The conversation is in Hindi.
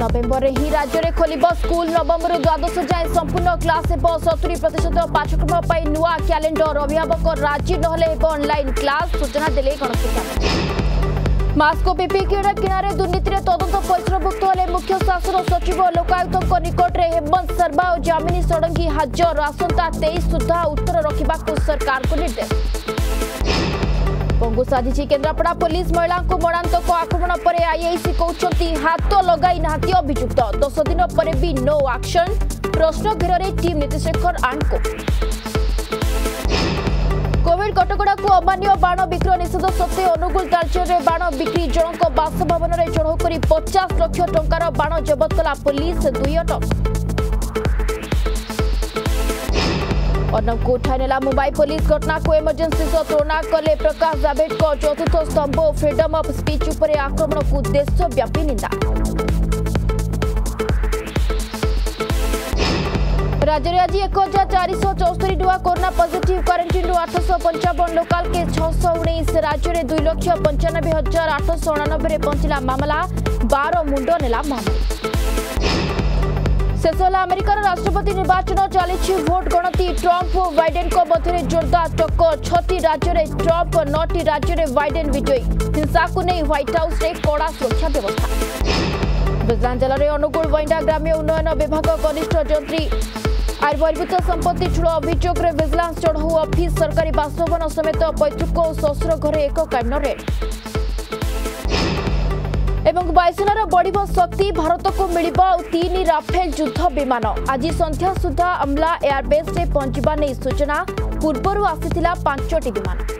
नवेम्बर में ही राज्य में खोल स्कूल नवम्बर द्वादश जाए संपूर्ण क्लास हो 70% पाठ्यक्रम पर नुआ क्यालेंडर अभिभावक राजी नहले ऑनलाइन क्लास सूचना देले गणशिक्षा मास्को पीपी किणा किणारे दुर्नीति तदंत परिसरभुक्त होले मुख्य शासन सचिव लोकायुक्त निकट में हेमंत शर्मा और जामिनी षडंगी हाजर आसंता 23 सुधा उत्तर रखा सरकार को निर्देश पंगु साधि केन्द्रापड़ा पुलिस महिला मरांतक आक्रमण पर आईआईसी कहते हाथ लगे ना अभियुक्त 10 दिन पर भी नो एक्शन प्रश्न घेर में टीम नीतिशेखर आंको कोविड कटकड़ा को अमान्य बाण बिक्री निषेध सत्वे अनुकूल कार्य बाण बिक्री जनक बासभवन में चढ़ऊ कर 50 लाख टंकार बाण जबत कला पुलिस 2 अटक अर्णव को उठाई नेला मुंबई पुलिस घटना को इमरजेंसी से तुलना कले प्रकाश जावड़ेकर चतुर्थ स्तंभ फ्रीडम ऑफ स्पीच उपर आक्रमण को देशव्यापी निंदा राज्य में आज 1474 नुआ corona positive quarantine 855 local case 619 राज्य में 2,95,899 पहुंचला मामला 12 मुंड नेला मामला शेष है। अमेरिकार राष्ट्रपति निर्वाचन चली भोट गणति ट्रंप और बाइडेन मध्य जोरदार टक्कर 6 राज्य में ट्रंप और 9 राज्य में बाइडेन विजयी हिंसा को नहीं ह्वाइट हाउस में कड़ा सुरक्षा व्यवस्था विज्ञानजल में अनुकूल बइंडा ग्राम्य उन्नयन विभाग कनिष्ठ जंत्री आर बहिर्भूत संपत्ति ठूल अभियोग में विजिलेंस चढ़ऊ अफिस् सरकारी बासभवन समेत पैतृक और श्वशुर घरे एक कान्न रेड वायुसेनार बढ़ शक्ति भारत को मिल 3 राफेल युद्ध विमान आज संध्या सुधा अमला एयरबेस में पहुंचा नहीं सूचना पूर्व आसी 5टी विमान।